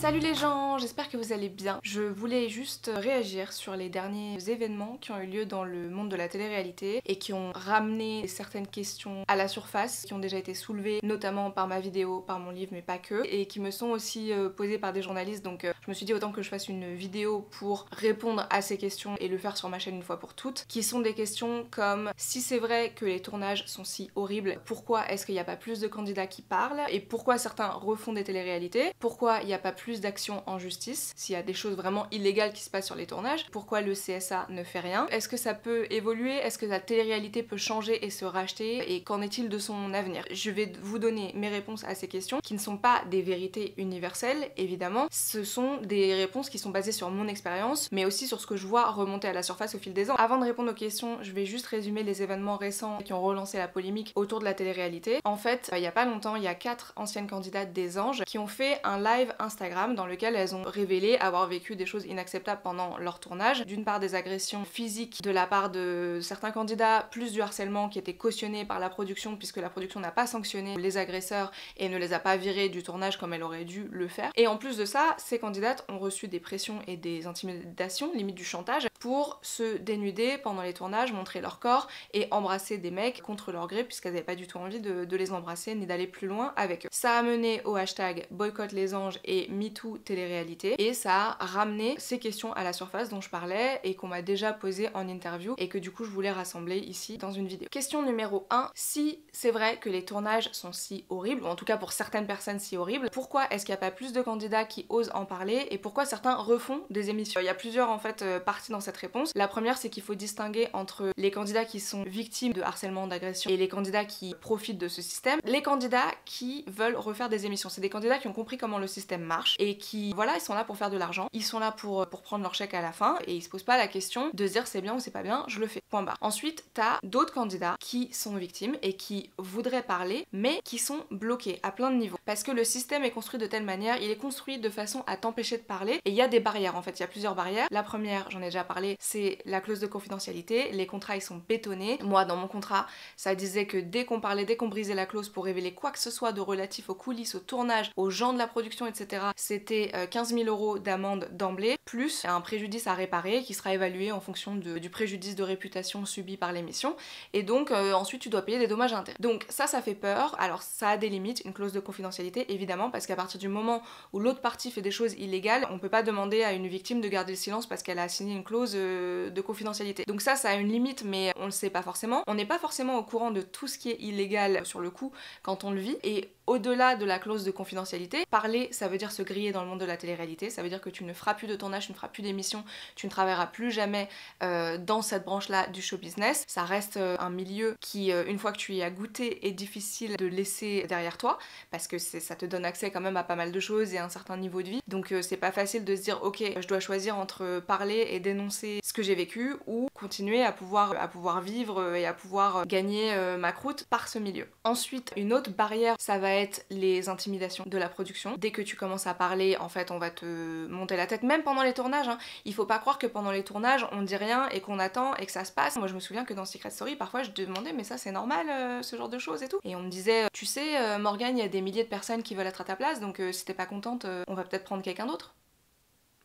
Salut les gens, j'espère que vous allez bien. Je voulais juste réagir sur les derniers événements qui ont eu lieu dans le monde de la télé-réalité et qui ont ramené certaines questions à la surface, qui ont déjà été soulevées notamment par ma vidéo, par mon livre mais pas que, et qui me sont aussi posées par des journalistes. Donc je me suis dit autant que je fasse une vidéo pour répondre à ces questions et le faire sur ma chaîne une fois pour toutes, qui sont des questions comme si c'est vrai que les tournages sont si horribles, pourquoi est-ce qu'il n'y a pas plus de candidats qui parlent et pourquoi certains refont des télé-réalités, pourquoi il n'y a pas plus d'actions en justice, s'il y a des choses vraiment illégales qui se passent sur les tournages, pourquoi le CSA ne fait rien, est-ce que ça peut évoluer, est-ce que la télé-réalité peut changer et se racheter, et qu'en est-il de son avenir? Je vais vous donner mes réponses à ces questions, qui ne sont pas des vérités universelles, évidemment, ce sont des réponses qui sont basées sur mon expérience, mais aussi sur ce que je vois remonter à la surface au fil des ans. Avant de répondre aux questions, je vais juste résumer les événements récents qui ont relancé la polémique autour de la télé-réalité. En fait, il n'y a pas longtemps, il y a 4 anciennes candidates des Anges qui ont fait un live Instagram dans lequel elles ont révélé avoir vécu des choses inacceptables pendant leur tournage. D'une part des agressions physiques de la part de certains candidats, plus du harcèlement qui était cautionné par la production puisque la production n'a pas sanctionné les agresseurs et ne les a pas virés du tournage comme elle aurait dû le faire. Et en plus de ça, ces candidates ont reçu des pressions et des intimidations, limite du chantage, pour se dénuder pendant les tournages, montrer leur corps et embrasser des mecs contre leur gré puisqu'elles n'avaient pas du tout envie de les embrasser ni d'aller plus loin avec eux. Ça a mené au hashtag boycott les anges et MeToo télé-réalité et ça a ramené ces questions à la surface dont je parlais et qu'on m'a déjà posé en interview et que du coup je voulais rassembler ici dans une vidéo. Question numéro 1, si c'est vrai que les tournages sont si horribles, ou en tout cas pour certaines personnes si horribles, pourquoi est-ce qu'il n'y a pas plus de candidats qui osent en parler et pourquoi certains refont des émissions? Il y a plusieurs en fait parties dans cette réponse. La première c'est qu'il faut distinguer entre les candidats qui sont victimes de harcèlement, d'agression et les candidats qui profitent de ce système. Les candidats qui veulent refaire des émissions, c'est des candidats qui ont compris comment le système marche et qui, voilà, ils sont là pour faire de l'argent, ils sont là pour prendre leur chèque à la fin et ils se posent pas la question de se dire c'est bien ou c'est pas bien, je le fais, point barre. Ensuite, t'as d'autres candidats qui sont victimes et qui voudraient parler mais qui sont bloqués à plein de niveaux parce que le système est construit de telle manière, il est construit de façon à t'empêcher de parler et il y a des barrières en fait, il y a plusieurs barrières. La première, j'en ai déjà parlé, c'est la clause de confidentialité, les contrats ils sont bétonnés. Moi dans mon contrat, ça disait que dès qu'on parlait, dès qu'on brisait la clause pour révéler quoi que ce soit de relatif aux coulisses, au tournage, aux gens de la production, etc., c'était 15 000 € d'amende d'emblée, plus un préjudice à réparer qui sera évalué en fonction du préjudice de réputation subi par l'émission. Et donc ensuite tu dois payer des dommages à intérêt. Donc ça fait peur. Alors ça a des limites, une clause de confidentialité évidemment, parce qu'à partir du moment où l'autre partie fait des choses illégales, on peut pas demander à une victime de garder le silence parce qu'elle a signé une clause de confidentialité. Donc ça a une limite, mais on le sait pas forcément. On n'est pas forcément au courant de tout ce qui est illégal sur le coup quand on le vit. Et au-delà de la clause de confidentialité, parler, ça veut dire se griller dans le monde de la télé-réalité, ça veut dire que tu ne feras plus de tournage, tu ne feras plus d'émissions, tu ne travailleras plus jamais dans cette branche-là du show business. Ça reste un milieu qui, une fois que tu y as goûté, est difficile de laisser derrière toi, parce que ça te donne accès quand même à pas mal de choses et à un certain niveau de vie. Donc c'est pas facile de se dire, ok, je dois choisir entre parler et dénoncer ce que j'ai vécu, ou continuer à pouvoir vivre et à pouvoir gagner ma croûte par ce milieu. Ensuite, une autre barrière, ça va être les intimidations de la production. Dès que tu commences à parler, en fait, on va te monter la tête, même pendant les tournages, hein. Il faut pas croire que pendant les tournages, on dit rien et qu'on attend et que ça se passe. Moi, je me souviens que dans Secret Story, parfois, je demandais, mais ça, c'est normal, ce genre de choses et tout. Et on me disait, tu sais, Morgane, il y a des milliers de personnes qui veulent être à ta place, donc si t'es pas contente, on va peut-être prendre quelqu'un d'autre.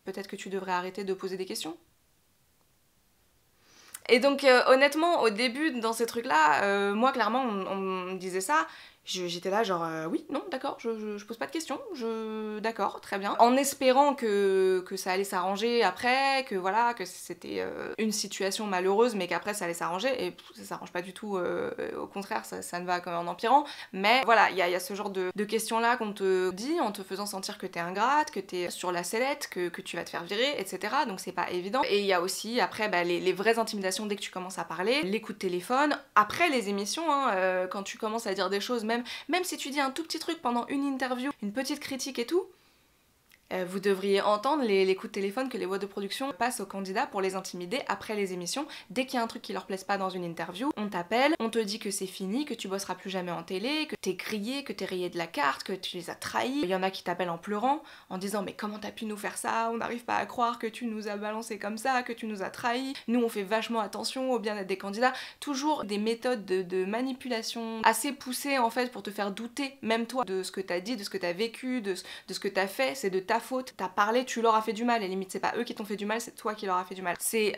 Peut-être que tu devrais arrêter de poser des questions. Et donc, honnêtement, au début, dans ces trucs-là, moi, clairement, on me disait ça. J'étais là genre oui, non, d'accord, je pose pas de questions, d'accord, très bien. En espérant que ça allait s'arranger après, que voilà, que c'était une situation malheureuse mais qu'après ça allait s'arranger, et ça s'arrange pas du tout, au contraire, ça ne va quand même en empirant. Mais voilà, il y a ce genre de questions là qu'on te dit en te faisant sentir que t'es ingrate, que t'es sur la sellette, que tu vas te faire virer, etc. Donc c'est pas évident. Et il y a aussi après bah, les vraies intimidations dès que tu commences à parler, les coups de téléphone, après les émissions, hein, quand tu commences à dire des choses, même si tu dis un tout petit truc pendant une interview, une petite critique et tout, vous devriez entendre les coups de téléphone que les boîtes de production passent aux candidats pour les intimider après les émissions. Dès qu'il y a un truc qui leur plaise pas dans une interview, on t'appelle, on te dit que c'est fini, que tu bosseras plus jamais en télé, que t'es grillé, que t'es rayé de la carte, que tu les as trahis. Il y en a qui t'appellent en pleurant, en disant mais comment t'as pu nous faire ça, on n'arrive pas à croire que tu nous as balancé comme ça, que tu nous as trahis, nous on fait vachement attention au bien-être des candidats. Toujours des méthodes de manipulation assez poussées en fait pour te faire douter, même toi, de ce que t'as dit, de ce que t'as vécu, de ce que t'as fait, c'est de ta faute, t'as parlé, tu leur as fait du mal, et limite c'est pas eux qui t'ont fait du mal, c'est toi qui leur as fait du mal. C'est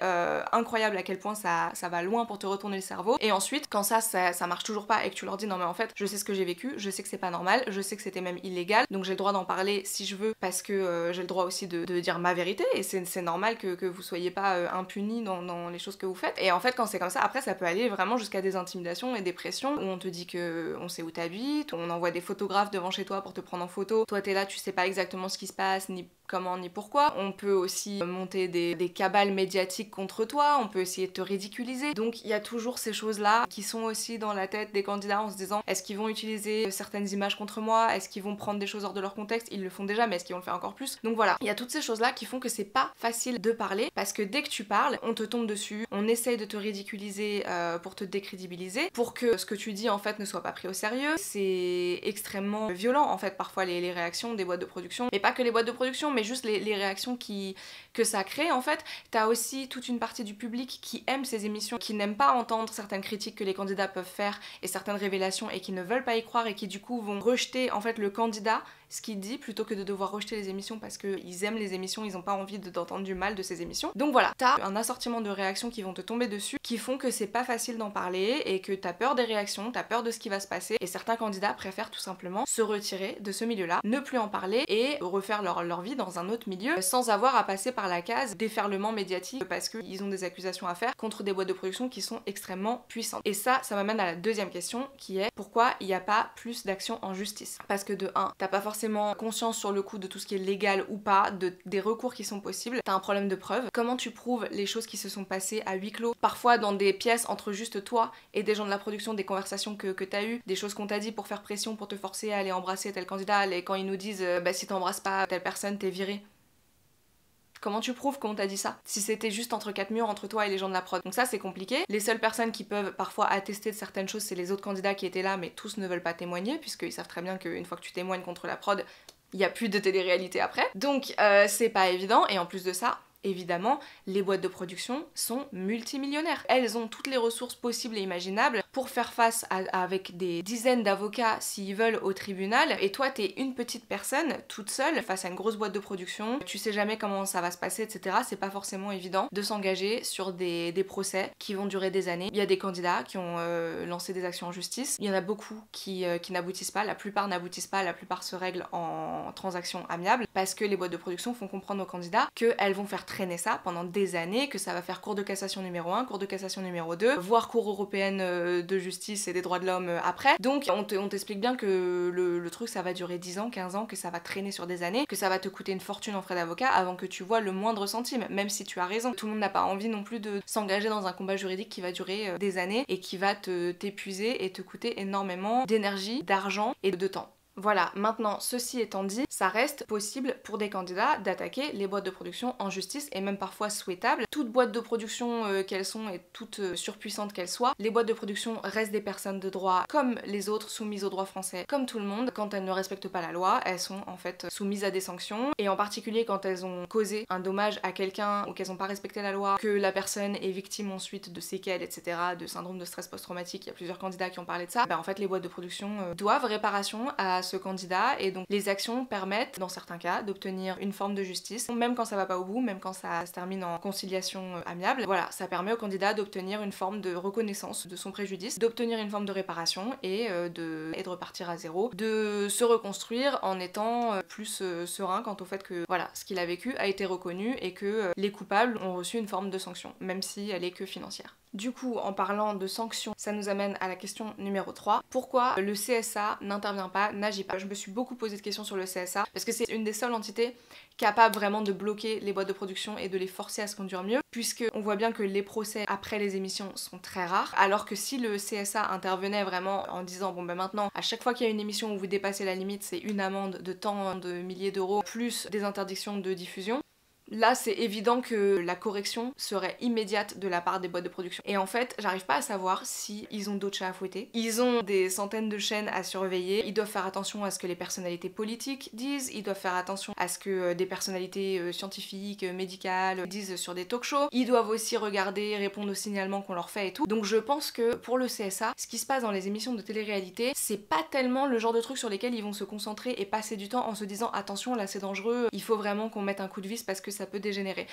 incroyable à quel point ça va loin pour te retourner le cerveau. Et ensuite quand ça marche toujours pas et que tu leur dis non mais en fait je sais ce que j'ai vécu, je sais que c'est pas normal, je sais que c'était même illégal, donc j'ai le droit d'en parler si je veux parce que j'ai le droit aussi de dire ma vérité, et c'est normal que vous soyez pas impuni dans les choses que vous faites. Et en fait quand c'est comme ça, après ça peut aller vraiment jusqu'à des intimidations et des pressions où on te dit que on sait où t'habites, on envoie des photographes devant chez toi pour te prendre en photo, toi t'es là, tu sais pas exactement ce qui se passe, ni comment ni pourquoi. On peut aussi monter des cabales médiatiques contre toi, on peut essayer de te ridiculiser. Donc il y a toujours ces choses là qui sont aussi dans la tête des candidats en se disant est-ce qu'ils vont utiliser certaines images contre moi, est-ce qu'ils vont prendre des choses hors de leur contexte, ils le font déjà mais est-ce qu'ils vont le faire encore plus. Donc voilà, il y a toutes ces choses là qui font que c'est pas facile de parler parce que dès que tu parles on te tombe dessus, on essaye de te ridiculiser pour te décrédibiliser, pour que ce que tu dis en fait ne soit pas pris au sérieux. C'est extrêmement violent en fait parfois les réactions des boîtes de production, et pas que les boîtes de production mais juste les réactions que ça crée en fait. T'as aussi toute une partie du public qui aime ces émissions, qui n'aime pas entendre certaines critiques que les candidats peuvent faire et certaines révélations, et qui ne veulent pas y croire et qui du coup vont rejeter en fait le candidat, ce qu'il dit, plutôt que de devoir rejeter les émissions parce qu'ils aiment les émissions, ils n'ont pas envie d'entendre du mal de ces émissions. Donc voilà, t'as un assortiment de réactions qui vont te tomber dessus, qui font que c'est pas facile d'en parler et que t'as peur des réactions, t'as peur de ce qui va se passer, et certains candidats préfèrent tout simplement se retirer de ce milieu-là, ne plus en parler et refaire leur vie dans un autre milieu sans avoir à passer par la case déferlement médiatique parce qu'ils ont des accusations à faire contre des boîtes de production qui sont extrêmement puissantes. Et ça m'amène à la deuxième question qui est pourquoi il n'y a pas plus d'action en justice. Parce que de 1, t'as pas forcément conscience sur le coup de tout ce qui est légal ou pas, des recours qui sont possibles, t'as un problème de preuve. Comment tu prouves les choses qui se sont passées à huis clos, parfois dans des pièces entre juste toi et des gens de la production, des conversations que t'as eues, des choses qu'on t'a dit pour faire pression, pour te forcer à aller embrasser tel candidat, et quand ils nous disent bah si t'embrasses pas telle personne t'es viré. Comment tu prouves qu'on t'a dit ça si c'était juste entre quatre murs entre toi et les gens de la prod? Donc ça c'est compliqué. Les seules personnes qui peuvent parfois attester de certaines choses c'est les autres candidats qui étaient là, mais tous ne veulent pas témoigner puisqu'ils savent très bien qu'une fois que tu témoignes contre la prod il n'y a plus de télé-réalité après. Donc c'est pas évident, et en plus de ça évidemment, les boîtes de production sont multimillionnaires. Elles ont toutes les ressources possibles et imaginables pour faire face avec des dizaines d'avocats s'ils veulent au tribunal, et toi t'es une petite personne toute seule face à une grosse boîte de production, tu sais jamais comment ça va se passer etc. C'est pas forcément évident de s'engager sur des procès qui vont durer des années. Il y a des candidats qui ont lancé des actions en justice, il y en a beaucoup qui n'aboutissent pas, la plupart n'aboutissent pas, la plupart se règlent en transactions amiables parce que les boîtes de production font comprendre aux candidats qu'elles vont faire traîner ça pendant des années, que ça va faire cour de cassation numéro 1, cour de cassation numéro 2, voire cour européenne de justice et des droits de l'homme après. Donc on t'explique bien que le truc ça va durer 10 ans, 15 ans, que ça va traîner sur des années, que ça va te coûter une fortune en frais d'avocat avant que tu vois le moindre centime, même si tu as raison. Tout le monde n'a pas envie non plus de s'engager dans un combat juridique qui va durer des années et qui va t'épuiser et te coûter énormément d'énergie, d'argent et de temps. Voilà, maintenant ceci étant dit, ça reste possible pour des candidats d'attaquer les boîtes de production en justice, et même parfois souhaitable. Toutes boîtes de production qu'elles sont et toutes surpuissantes qu'elles soient, les boîtes de production restent des personnes de droit comme les autres, soumises au droit français comme tout le monde. Quand elles ne respectent pas la loi, elles sont en fait soumises à des sanctions, et en particulier quand elles ont causé un dommage à quelqu'un ou qu'elles n'ont pas respecté la loi, que la personne est victime ensuite de séquelles etc, de syndrome de stress post-traumatique, il y a plusieurs candidats qui ont parlé de ça, bah en fait les boîtes de production doivent réparation à ce candidat, et donc les actions permettent dans certains cas d'obtenir une forme de justice, même quand ça va pas au bout, même quand ça se termine en conciliation amiable. Voilà, ça permet au candidat d'obtenir une forme de reconnaissance de son préjudice, d'obtenir une forme de réparation et de repartir à zéro, de se reconstruire en étant plus serein quant au fait que voilà, ce qu'il a vécu a été reconnu et que les coupables ont reçu une forme de sanction, même si elle est que financière. Du coup, en parlant de sanctions, ça nous amène à la question numéro 3. Pourquoi le CSA n'intervient pas, n'agit pas? Je me suis beaucoup posé de questions sur le CSA parce que c'est une des seules entités capable vraiment de bloquer les boîtes de production et de les forcer à se conduire mieux, puisque on voit bien que les procès après les émissions sont très rares, alors que si le CSA intervenait vraiment en disant bon ben maintenant, à chaque fois qu'il y a une émission où vous dépassez la limite, c'est une amende de tant de milliers d'euros plus des interdictions de diffusion, Là, c'est évident que la correction serait immédiate de la part des boîtes de production. Et en fait, j'arrive pas à savoir si ils ont d'autres chats à fouetter. Ils ont des centaines de chaînes à surveiller, ils doivent faire attention à ce que les personnalités politiques disent, ils doivent faire attention à ce que des personnalités scientifiques, médicales disent sur des talk-shows, ils doivent aussi regarder, répondre aux signalements qu'on leur fait et tout. Donc je pense que pour le CSA, ce qui se passe dans les émissions de télé-réalité, c'est pas tellement le genre de truc sur lesquels ils vont se concentrer et passer du temps en se disant attention là c'est dangereux, il faut vraiment qu'on mette un coup de vis parce que ça peut dégénérer.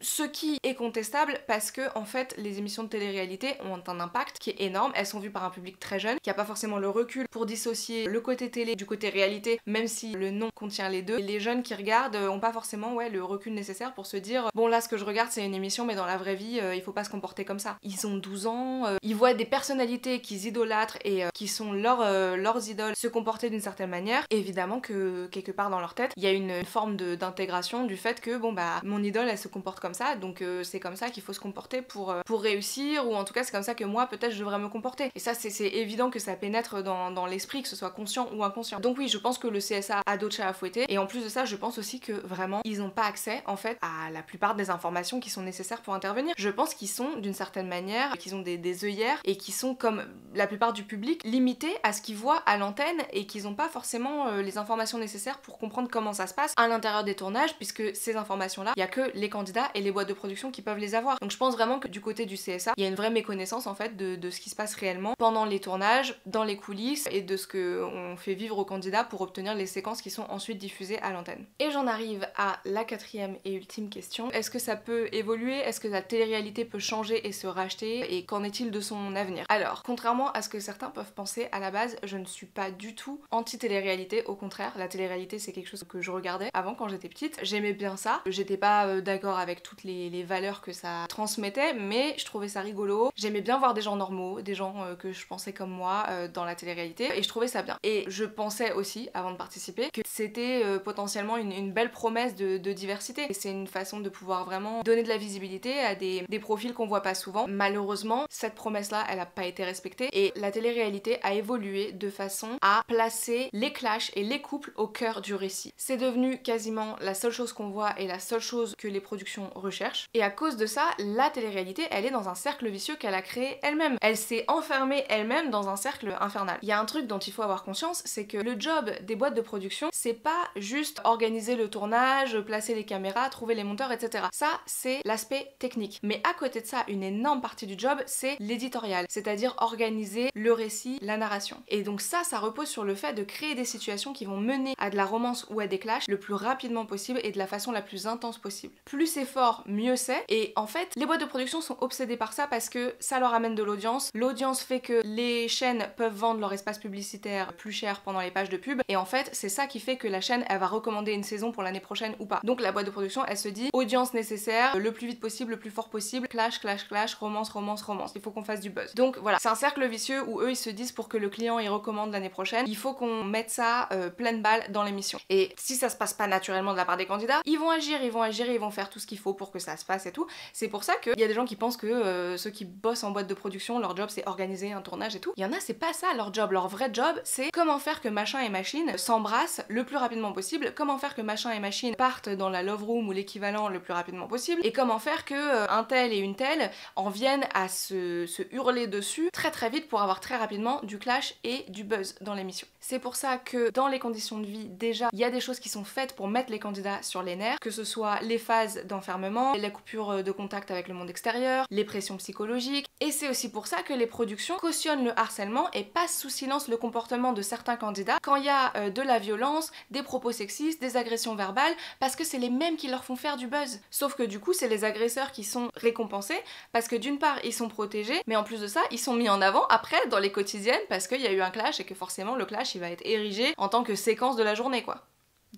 Ce qui est contestable parce que en fait les émissions de télé-réalité ont un impact qui est énorme, elles sont vues par un public très jeune qui a pas forcément le recul pour dissocier le côté télé du côté réalité, même si le nom contient les deux. Et les jeunes qui regardent ont pas forcément le recul nécessaire pour se dire bon là ce que je regarde c'est une émission mais dans la vraie vie il faut pas se comporter comme ça. Ils ont 12 ans, ils voient des personnalités qu'ils idolâtrent et qui sont leurs idoles se comporter d'une certaine manière. Et évidemment que quelque part dans leur tête il y a une forme d'intégration du fait que bon bah mon idole elle se comporte comme ça, donc c'est comme ça qu'il faut se comporter pour réussir, ou en tout cas c'est comme ça que moi peut-être je devrais me comporter. Et ça c'est évident que ça pénètre dans l'esprit, que ce soit conscient ou inconscient. Donc oui, je pense que le CSA a d'autres chats à fouetter, et en plus de ça je pense aussi que vraiment ils n'ont pas accès en fait à la plupart des informations qui sont nécessaires pour intervenir. Je pense qu'ils sont d'une certaine manière, qu'ils ont des œillères et qu'ils sont comme la plupart du public limités à ce qu'ils voient à l'antenne et qu'ils n'ont pas forcément les informations nécessaires pour comprendre comment ça se passe à l'intérieur des tournages, puisque ces informations là, il n'y a que les candidats et les boîtes de production qui peuvent les avoir. Donc je pense vraiment que du côté du CSA, il y a une vraie méconnaissance en fait de ce qui se passe réellement pendant les tournages, dans les coulisses et de ce qu'on fait vivre aux candidats pour obtenir les séquences qui sont ensuite diffusées à l'antenne. Et j'en arrive à la quatrième et ultime question. Est-ce que ça peut évoluer? Est-ce que la télé-réalité peut changer et se racheter? Et qu'en est-il de son avenir? Alors, contrairement à ce que certains peuvent penser, à la base, je ne suis pas du tout anti-télé-réalité. Au contraire, la télé-réalité c'est quelque chose que je regardais avant quand j'étais petite. J'aimais bien ça. J'étais pas d'accord avec toutes les valeurs que ça transmettait, mais je trouvais ça rigolo. J'aimais bien voir des gens normaux, des gens que je pensais comme moi dans la télé-réalité, et je trouvais ça bien. Et je pensais aussi, avant de participer, que c'était potentiellement une belle promesse de diversité. Et c'est une façon de pouvoir vraiment donner de la visibilité à des profils qu'on voit pas souvent. Malheureusement, cette promesse-là, elle a pas été respectée, et la télé-réalité a évolué de façon à placer les clashs et les couples au cœur du récit. C'est devenu quasiment la seule chose qu'on voit et la seule chose que les productions recherche, et à cause de ça la télé-réalité elle est dans un cercle vicieux qu'elle a créé elle-même. Elle s'est enfermée elle-même dans un cercle infernal. Il y a un truc dont il faut avoir conscience, c'est que le job des boîtes de production c'est pas juste organiser le tournage, placer les caméras, trouver les monteurs, etc. Ça c'est l'aspect technique, mais à côté de ça une énorme partie du job c'est l'éditorial, c'est-à-dire organiser le récit, la narration. Et donc ça repose sur le fait de créer des situations qui vont mener à de la romance ou à des clashs le plus rapidement possible et de la façon la plus intense possible. Plus c'est fort, mieux c'est, et en fait les boîtes de production sont obsédées par ça parce que ça leur amène de l'audience, l'audience fait que les chaînes peuvent vendre leur espace publicitaire plus cher pendant les pages de pub, et en fait c'est ça qui fait que la chaîne elle va recommander une saison pour l'année prochaine ou pas. Donc la boîte de production elle se dit audience nécessaire, le plus vite possible, le plus fort possible, clash clash clash, romance romance romance, il faut qu'on fasse du buzz. Donc voilà, c'est un cercle vicieux où eux ils se disent pour que le client il recommande l'année prochaine il faut qu'on mette ça pleine balle dans l'émission, et si ça se passe pas naturellement de la part des candidats ils vont agir, ils vont agir, ils vont faire tout ce qu'il faut pour que ça se passe et tout. C'est pour ça qu'il y a des gens qui pensent que ceux qui bossent en boîte de production, leur job c'est organiser un tournage et tout. Il y en a, c'est pas ça leur job. Leur vrai job, c'est comment faire que machin et machine s'embrassent le plus rapidement possible, comment faire que machin et machine partent dans la love room ou l'équivalent le plus rapidement possible, et comment faire que un tel et une telle en viennent à se hurler dessus très très vite pour avoir très rapidement du clash et du buzz dans l'émission. C'est pour ça que dans les conditions de vie, déjà, il y a des choses qui sont faites pour mettre les candidats sur les nerfs, que ce soit les phases d'enfermement, la coupure de contact avec le monde extérieur, les pressions psychologiques, et c'est aussi pour ça que les productions cautionnent le harcèlement et passent sous silence le comportement de certains candidats quand il y a de la violence, des propos sexistes, des agressions verbales, parce que c'est les mêmes qui leur font faire du buzz. Sauf que du coup c'est les agresseurs qui sont récompensés parce que d'une part ils sont protégés, mais en plus de ça ils sont mis en avant après dans les quotidiennes parce qu'il y a eu un clash et que forcément le clash il va être érigé en tant que séquence de la journée quoi.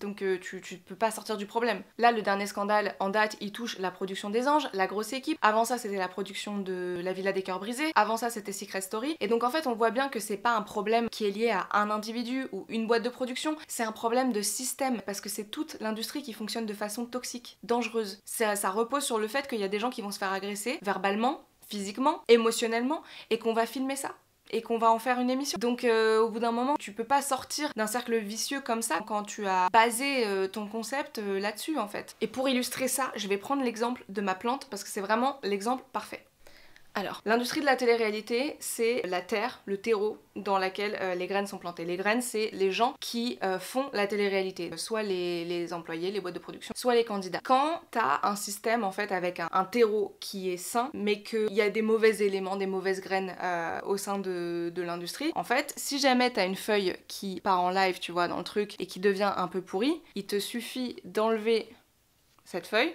Donc tu peux pas sortir du problème. Là le dernier scandale en date il touche la production des Anges, la grosse équipe. Avant ça c'était la production de La Villa des Cœurs brisés, avant ça c'était Secret Story, et donc en fait on voit bien que c'est pas un problème qui est lié à un individu ou une boîte de production, c'est un problème de système parce que c'est toute l'industrie qui fonctionne de façon toxique, dangereuse. Ça repose sur le fait qu'il y a des gens qui vont se faire agresser verbalement, physiquement, émotionnellement, et qu'on va filmer ça. et qu'on va en faire une émission. Donc au bout d'un moment, tu peux pas sortir d'un cercle vicieux comme ça quand tu as basé ton concept là-dessus en fait. Et pour illustrer ça, je vais prendre l'exemple de ma plante parce que c'est vraiment l'exemple parfait. Alors, l'industrie de la télé-réalité, c'est la terre, le terreau dans laquelle les graines sont plantées. Les graines, c'est les gens qui font la télé-réalité, soit les employés, les boîtes de production, soit les candidats. Quand t'as un système en fait avec un terreau qui est sain, mais qu'il y a des mauvais éléments, des mauvaises graines au sein de l'industrie, en fait, si jamais t'as une feuille qui part en live, tu vois, dans le truc, et qui devient un peu pourrie, il te suffit d'enlever cette feuille,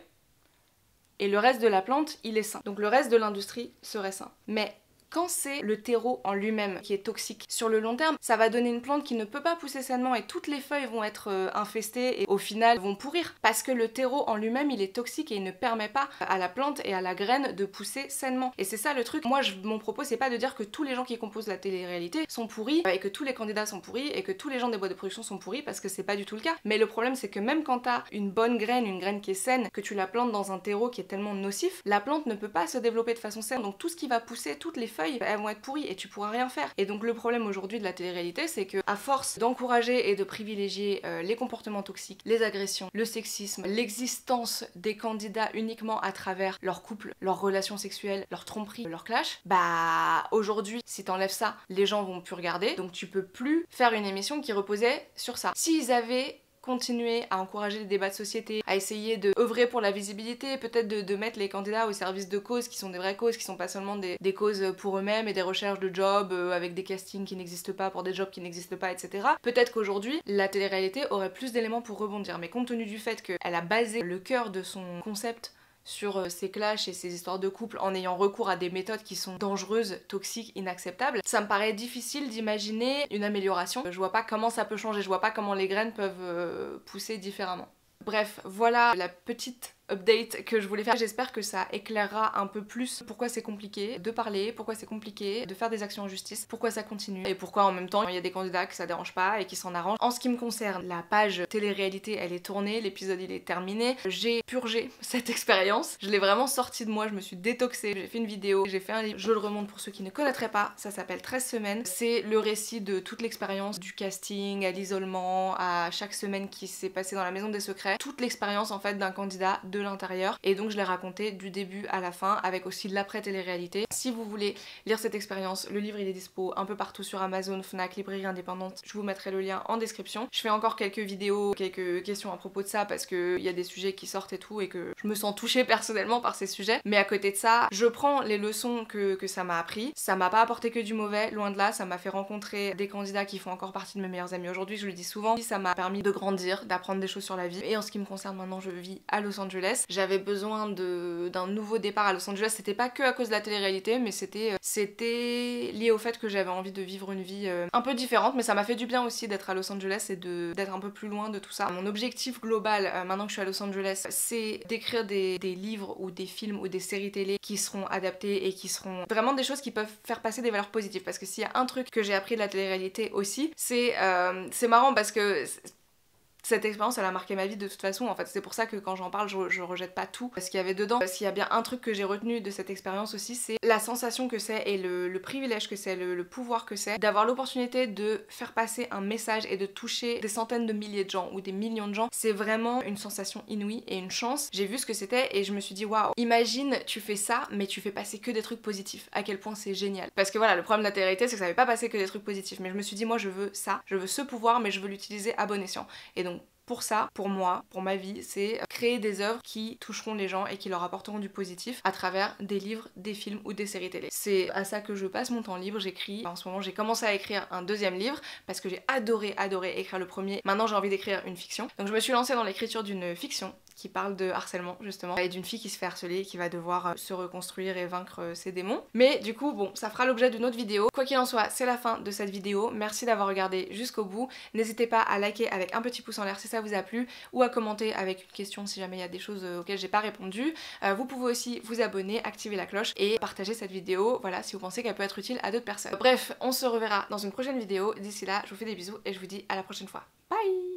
et le reste de la plante, il est sain. Donc le reste de l'industrie serait sain. Mais quand c'est le terreau en lui-même qui est toxique sur le long terme, ça va donner une plante qui ne peut pas pousser sainement et toutes les feuilles vont être infestées et au final vont pourrir. Parce que le terreau en lui-même, il est toxique et il ne permet pas à la plante et à la graine de pousser sainement. Et c'est ça le truc. Moi, mon propos, c'est pas de dire que tous les gens qui composent la télé-réalité sont pourris et que tous les candidats sont pourris et que tous les gens des boîtes de production sont pourris parce que c'est pas du tout le cas. Mais le problème, c'est que même quand t'as une bonne graine, une graine qui est saine, que tu la plantes dans un terreau qui est tellement nocif, la plante ne peut pas se développer de façon saine. Donc tout ce qui va pousser, toutes les feuilles, elles vont être pourries et tu pourras rien faire. Et donc le problème aujourd'hui de la télé-réalité, c'est que à force d'encourager et de privilégier les comportements toxiques, les agressions, le sexisme, l'existence des candidats uniquement à travers leur couple, leurs relations sexuelles, leurs tromperies, leurs clashs, bah aujourd'hui si t'enlèves ça, les gens vont plus regarder, donc tu peux plus faire une émission qui reposait sur ça. S'ils avaient continuer à encourager les débats de société, à essayer d'œuvrer pour la visibilité, peut-être de mettre les candidats au service de causes qui sont des vraies causes, qui sont pas seulement des causes pour eux-mêmes et des recherches de jobs avec des castings qui n'existent pas, pour des jobs qui n'existent pas, etc. Peut-être qu'aujourd'hui, la télé-réalité aurait plus d'éléments pour rebondir, mais compte tenu du fait qu'elle a basé le cœur de son concept sur ces clashs et ces histoires de couple en ayant recours à des méthodes qui sont dangereuses, toxiques, inacceptables, ça me paraît difficile d'imaginer une amélioration. Je vois pas comment ça peut changer, je vois pas comment les graines peuvent pousser différemment. Bref, voilà la petite update que je voulais faire. J'espère que ça éclairera un peu plus pourquoi c'est compliqué de parler, pourquoi c'est compliqué de faire des actions en justice, pourquoi ça continue et pourquoi en même temps il y a des candidats que ça dérange pas et qui s'en arrangent. En ce qui me concerne, la page télé-réalité elle est tournée, l'épisode il est terminé. J'ai purgé cette expérience, je l'ai vraiment sortie de moi, je me suis détoxée, j'ai fait une vidéo, j'ai fait un livre, je le remonte pour ceux qui ne connaîtraient pas, ça s'appelle 13 semaines. C'est le récit de toute l'expérience du casting, à l'isolement, à chaque semaine qui s'est passée dans la maison des secrets, toute l'expérience en fait d'un candidat de l'intérieur, et donc je l'ai raconté du début à la fin avec aussi l'après télé-réalité. Si vous voulez lire cette expérience, le livre il est dispo un peu partout sur Amazon, Fnac, librairie indépendante, je vous mettrai le lien en description. Je fais encore quelques vidéos, quelques questions à propos de ça parce qu'il y a des sujets qui sortent et tout et que je me sens touchée personnellement par ces sujets, mais à côté de ça je prends les leçons que ça m'a appris. Ça m'a pas apporté que du mauvais, loin de là, ça m'a fait rencontrer des candidats qui font encore partie de mes meilleurs amis aujourd'hui, je le dis souvent, ça m'a permis de grandir, d'apprendre des choses sur la vie. Et en ce qui me concerne maintenant, je vis à Los Angeles. J'avais besoin d'un nouveau départ à Los Angeles, c'était pas que à cause de la télé-réalité, mais c'était lié au fait que j'avais envie de vivre une vie un peu différente, mais ça m'a fait du bien aussi d'être à Los Angeles et d'être un peu plus loin de tout ça. Mon objectif global, maintenant que je suis à Los Angeles, c'est d'écrire des livres ou des films ou des séries télé qui seront adaptés et qui seront vraiment des choses qui peuvent faire passer des valeurs positives, parce que s'il y a un truc que j'ai appris de la télé-réalité aussi, c'est marrant parce que cette expérience elle a marqué ma vie de toute façon en fait, c'est pour ça que quand j'en parle je rejette pas tout ce qu'il y avait dedans. S'il y a bien un truc que j'ai retenu de cette expérience aussi, c'est la sensation que c'est et le privilège que c'est, le pouvoir que c'est d'avoir l'opportunité de faire passer un message et de toucher des centaines de milliers de gens ou des millions de gens. C'est vraiment une sensation inouïe et une chance. J'ai vu ce que c'était et je me suis dit waouh, imagine tu fais ça mais tu fais passer que des trucs positifs, à quel point c'est génial. Parce que voilà, le problème de la télé-réalité c'est que ça fait pas passer que des trucs positifs, mais je me suis dit moi je veux ça, je veux ce pouvoir mais je veux l'utiliser à bon escient. Et donc pour ça, pour moi, pour ma vie, c'est créer des œuvres qui toucheront les gens et qui leur apporteront du positif à travers des livres, des films ou des séries télé. C'est à ça que je passe mon temps libre, j'écris. En ce moment, j'ai commencé à écrire un deuxième livre parce que j'ai adoré écrire le premier. Maintenant, j'ai envie d'écrire une fiction. Donc je me suis lancée dans l'écriture d'une fiction qui parle de harcèlement justement et d'une fille qui se fait harceler et qui va devoir se reconstruire et vaincre ses démons. Mais du coup bon, ça fera l'objet d'une autre vidéo. Quoi qu'il en soit, c'est la fin de cette vidéo, merci d'avoir regardé jusqu'au bout, n'hésitez pas à liker avec un petit pouce en l'air si ça vous a plu ou à commenter avec une question si jamais il y a des choses auxquelles j'ai pas répondu. Vous pouvez aussi vous abonner, activer la cloche et partager cette vidéo, voilà, si vous pensez qu'elle peut être utile à d'autres personnes. Bref, on se reverra dans une prochaine vidéo, d'ici là je vous fais des bisous et je vous dis à la prochaine fois, bye.